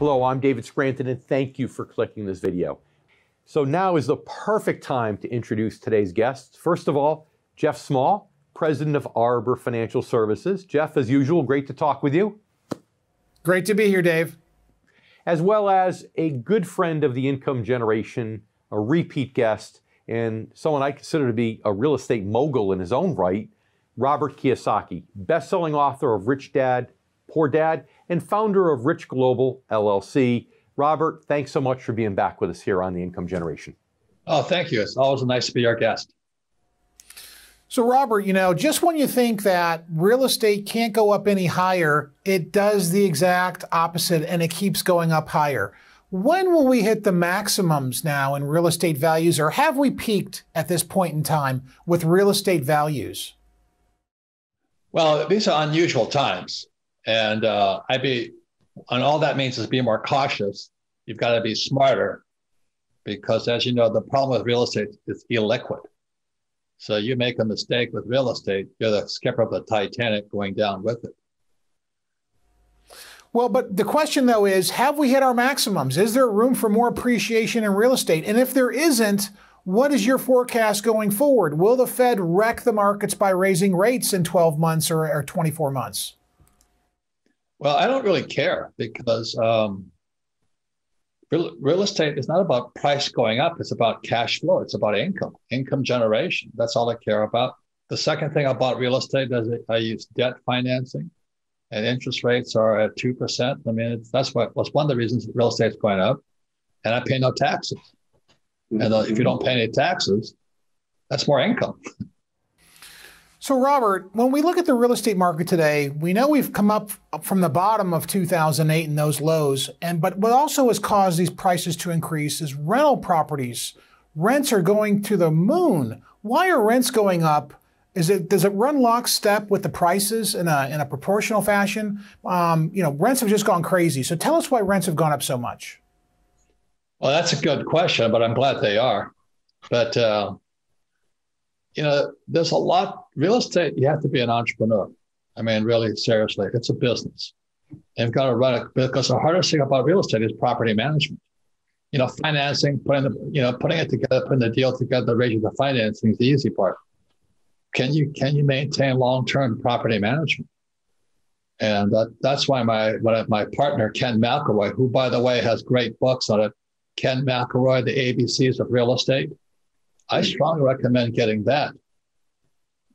Hello, I'm David Scranton, and thank you for clicking this video. So now is the perfect time to introduce today's guests. First of all, Jeff Small, president of Arbor Financial Services. Jeff, as usual, great to talk with you. Great to be here, Dave. As well as a good friend of The Income Generation, a repeat guest, and someone I consider to be a real estate mogul in his own right, Robert Kiyosaki, best-selling author of Rich Dad, Poor Dad, and founder of Rich Global LLC. Robert, thanks so much for being back with us here on The Income Generation. Oh, thank you. It's always nice to be our guest. So Robert, you know, just when you think that real estate can't go up any higher, it does the exact opposite and it keeps going up higher. When will we hit the maximums now in real estate values, or have we peaked at this point in time with real estate values? Well, these are unusual times. And all that means is be more cautious. You've got to be smarter because, as you know, the problem with real estate is illiquid. So you make a mistake with real estate, you're the skipper of the Titanic going down with it. Well, but the question though is, have we hit our maximums? Is there room for more appreciation in real estate? And if there isn't, what is your forecast going forward? Will the Fed wreck the markets by raising rates in 12 months or 24 months? Well, I don't really care because real estate is not about price going up. It's about cash flow. It's about income generation. That's all I care about. The second thing about real estate is I use debt financing, and interest rates are at 2%. I mean, that's one of the reasons real estate's going up. And I pay no taxes. And if you don't pay any taxes, that's more income. So Robert, when we look at the real estate market today, we know we've come up from the bottom of 2008 and those lows, but what also has caused these prices to increase is rental properties. Rents are going to the moon. Why are rents going up? Does it run lockstep with the prices in a proportional fashion? You know, rents have just gone crazy. So tell us why rents have gone up so much. Well, that's a good question, but I'm glad they are. But you know, there's a lot, real estate, you have to be an entrepreneur. I mean, really, seriously, it's a business. You've got to run it because the hardest thing about real estate is property management. You know, financing, putting it together, putting the deal together, raising the financing is the easy part. Can you maintain long-term property management? And that's why my partner, Ken McElroy, who, by the way, has great books on it, Ken McElroy, The ABCs of Real Estate, I strongly recommend getting that,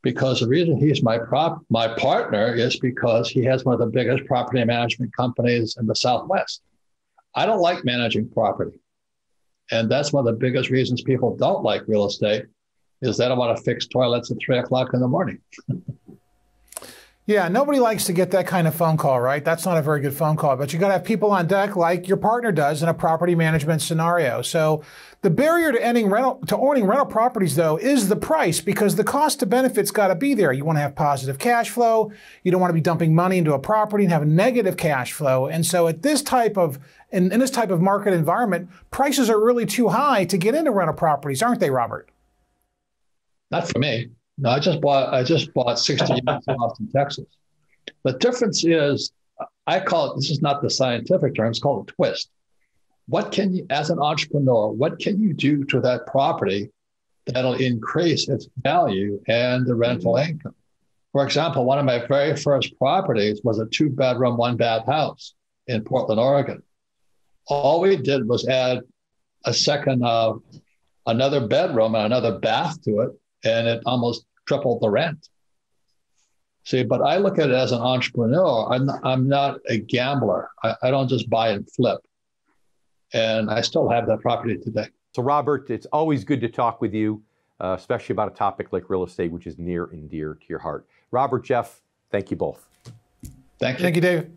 because the reason he's my partner is because he has one of the biggest property management companies in the Southwest. I don't like managing property. And that's one of the biggest reasons people don't like real estate, is they don't want to fix toilets at 3 o'clock in the morning. Yeah, nobody likes to get that kind of phone call, right? That's not a very good phone call, but you got to have people on deck like your partner does in a property management scenario. So the barrier to owning rental properties, though, is the price, because the cost to benefit's got to be there. You want to have positive cash flow. You don't want to be dumping money into a property and have negative cash flow. And so at this type of in this type of market environment, prices are really too high to get into rental properties, aren't they, Robert? Not for me. No, I just bought 60 units in Austin, Texas. The difference is, I call it, this is not the scientific term, it's called a twist. What can you, as an entrepreneur, what can you do to that property that'll increase its value and the rental income? For example, one of my very first properties was a 2-bedroom, 1-bath house in Portland, Oregon. All we did was add a second, another bedroom and another bath to it, and it almost tripled the rent. See, but I look at it as an entrepreneur. I'm not a gambler. I don't just buy and flip. And I still have that property today. So Robert, it's always good to talk with you, especially about a topic like real estate, which is near and dear to your heart. Robert, Jeff, thank you both. Thank you. Thank you, Dave.